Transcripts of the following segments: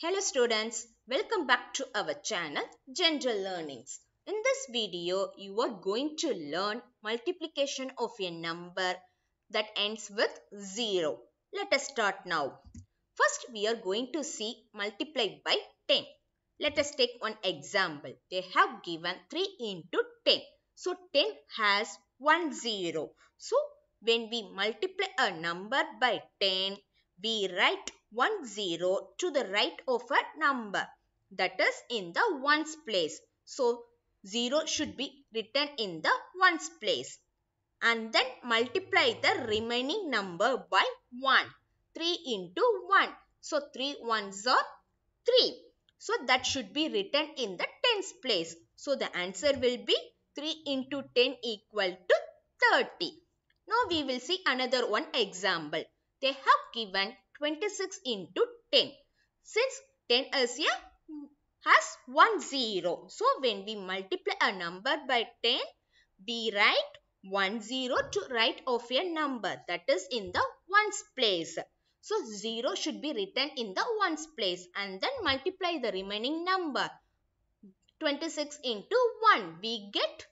Hello students, welcome back to our channel General Learnings. In this video, you are going to learn multiplication of a number that ends with 0. Let us start now. First, we are going to see multiplied by 10. Let us take one example. They have given 3 into 10. So, 10 has 1 0. So, when we multiply a number by 10, we write 1 0 to the right of a number, that is in the ones place. So 0 should be written in the ones place. And then multiply the remaining number by 1. 3 into 1. So 3 ones are 3. So that should be written in the tens place. So the answer will be 3 into 10 equal to 30. Now we will see another one example. They have given 26 into 10. Since 10 is a has 1 0. So when we multiply a number by 10, we write 1 0 to right of a number, that is in the ones place. So 0 should be written in the ones place and then multiply the remaining number. 26 into 1. We get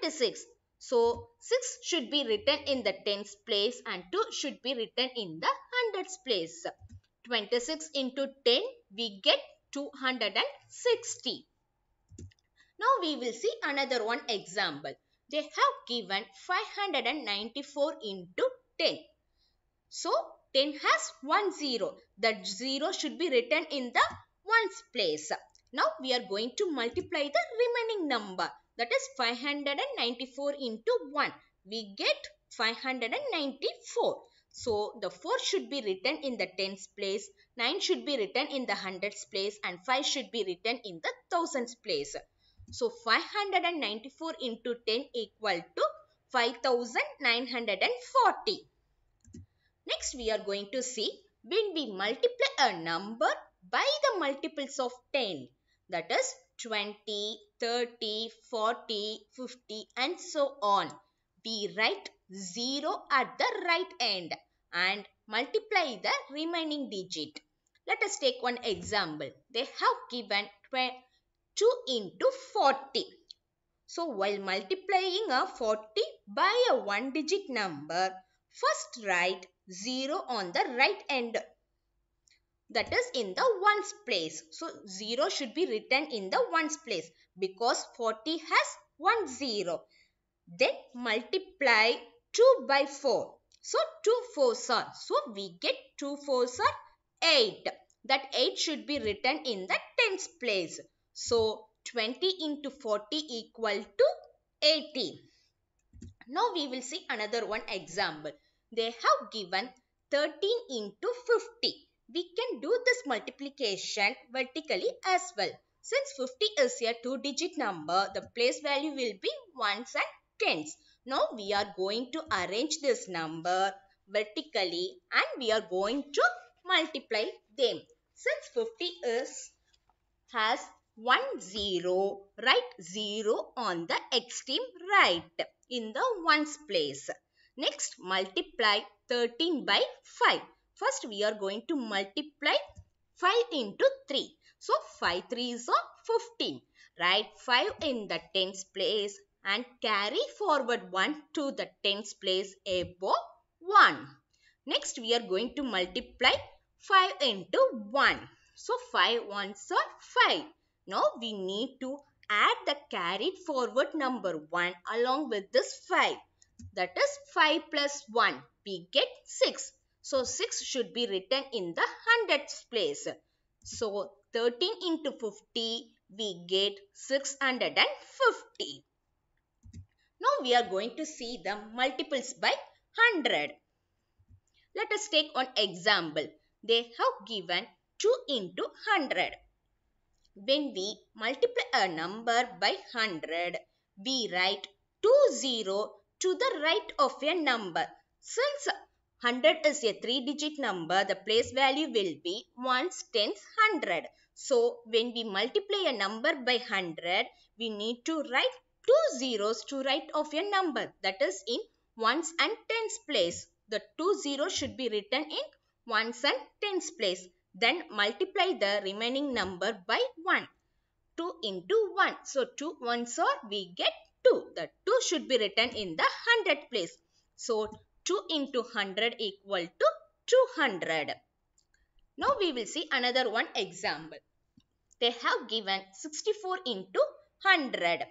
26. So 6 should be written in the tens place and 2 should be written in the hundreds place. 26 into 10, we get 260. Now we will see another one example. They have given 594 into 10. So 10 has 1 0. That 0 should be written in the ones place. Now we are going to multiply the remaining number. That is 594 into 1. We get 594. So the 4 should be written in the tens place, 9 should be written in the hundreds place, and 5 should be written in the thousands place. So 594 into 10 equal to 5940. Next we are going to see when we multiply a number by the multiples of 10. That is 20, 30, 40, 50 and so on. We write 0 at the right end and multiply the remaining digit. Let us take one example. They have given 2 into 40. So while multiplying a 40 by a one digit number, first write 0 on the right end, that is in the ones place. So 0 should be written in the ones place because 40 has 1 0. Then multiply 2 by 4. So 2 fours are. So we get 2 fours are 8. That 8 should be written in the tens place. So 20 into 40 equal to 80. Now we will see another one example. They have given 13 into 50. We can do this multiplication vertically as well. Since 50 is a two-digit number, the place value will be ones and tens. Now we are going to arrange this number vertically and we are going to multiply them. Since 50 has 1 0, write 0 on the extreme right in the ones place. Next, multiply 13 by 5. First, we are going to multiply 5 into 3. So, 5 3s are 15. Write 5 in the tens place and carry forward 1 to the tens place above 1. Next, we are going to multiply 5 into 1. So, 5 1s are 5. Now, we need to add the carried forward number 1 along with this 5. That is 5 plus 1. We get 6. So 6 should be written in the hundreds place. So 13 into 50, we get 650. Now we are going to see the multiples by 100. Let us take one example. They have given 2 into 100. When we multiply a number by 100, we write 20 to the right of a number. Since 100 is a three-digit number, the place value will be ones, tens, 100. So, when we multiply a number by 100, we need to write 2 zeros to right of a number, that is in ones and tens place. The 2 zeros should be written in ones and tens place. Then multiply the remaining number by 1. 2 into 1. So 2 ones are we get 2. The 2 should be written in the 100 place. So 2 into 100 equal to 200. Now we will see another one example. They have given 64 into 100.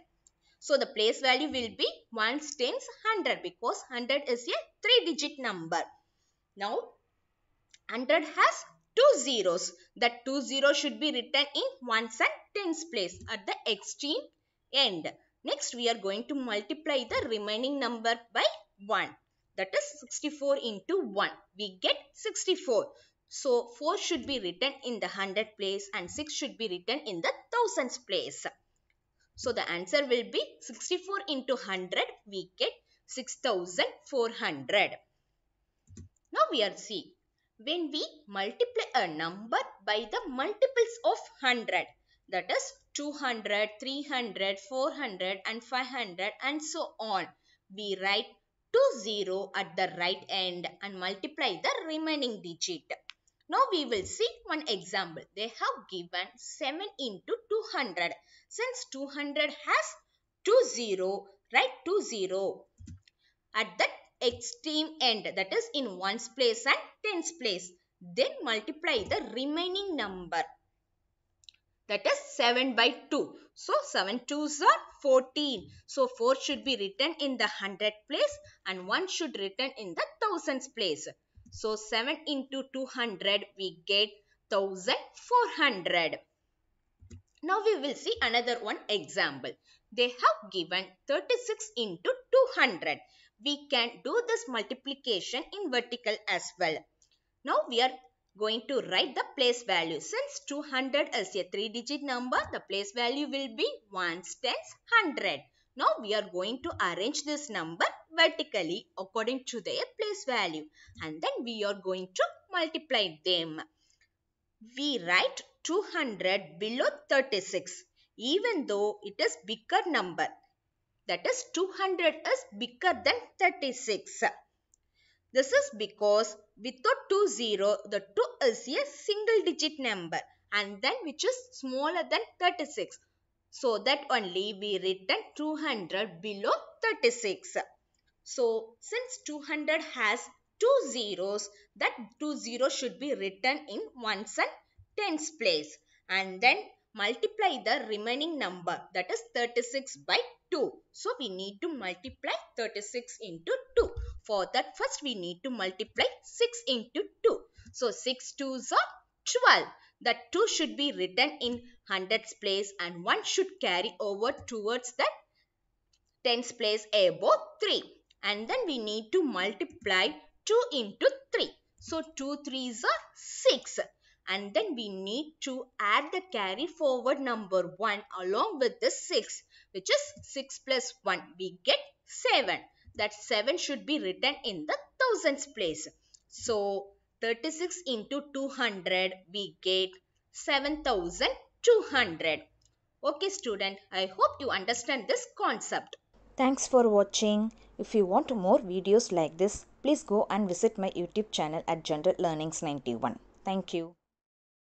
So the place value will be 1 times 100 because 100 is a 3-digit number. Now 100 has 2 zeros. That 2 zeros should be written in ones and tens place at the extreme end. Next we are going to multiply the remaining number by 1. That is 64 into 1. We get 64. So 4 should be written in the 100 place and 6 should be written in the thousands place. So the answer will be 64 into 100. We get 6400. Now we are seeing when we multiply a number by the multiples of 100. That is 200, 300, 400 and 500 and so on. We write 20 at the right end and multiply the remaining digit. Now we will see one example. They have given 7 into 200. Since 200 has 20, write 20 at the extreme end, that is in ones place and tens place. Then multiply the remaining number, that is 7 by 2. So 7 2s are 14. So 4 should be written in the 100 place and 1 should written in the thousands place. So 7 into 200 we get 1400. Now we will see another one example. They have given 36 into 200. We can do this multiplication in vertical as well. Now we are going to write the place value. Since 200 is a 3-digit number, the place value will be 1 times 100. Now we are going to arrange this number vertically according to their place value and then we are going to multiply them. We write 200 below 36 even though it is bigger number. That is 200 is bigger than 36. This is because without 20, the 2 is a single digit number and then which is smaller than 36. So that only we written 200 below 36. So since 200 has 2 zeros, that 20 should be written in ones and tens place and then multiply the remaining number, that is 36 by 2. So we need to multiply 36 into 2. For that first we need to multiply 6 into 2. So 6 2s are 12. That 2 should be written in hundreds place and 1 should carry over towards the tens place above 3. And then we need to multiply 2 into 3. So 2 3s are 6. And then we need to add the carry forward number 1 along with the 6, which is 6 plus 1. We get 7. That 7 should be written in the thousands place. So 36 into 200 we get 7200. Okay student, I hope you understand this concept. Thanks for watching. If you want more videos like this, please go and visit my YouTube channel at General Learnings 91. Thank you.